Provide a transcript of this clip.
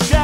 you shout.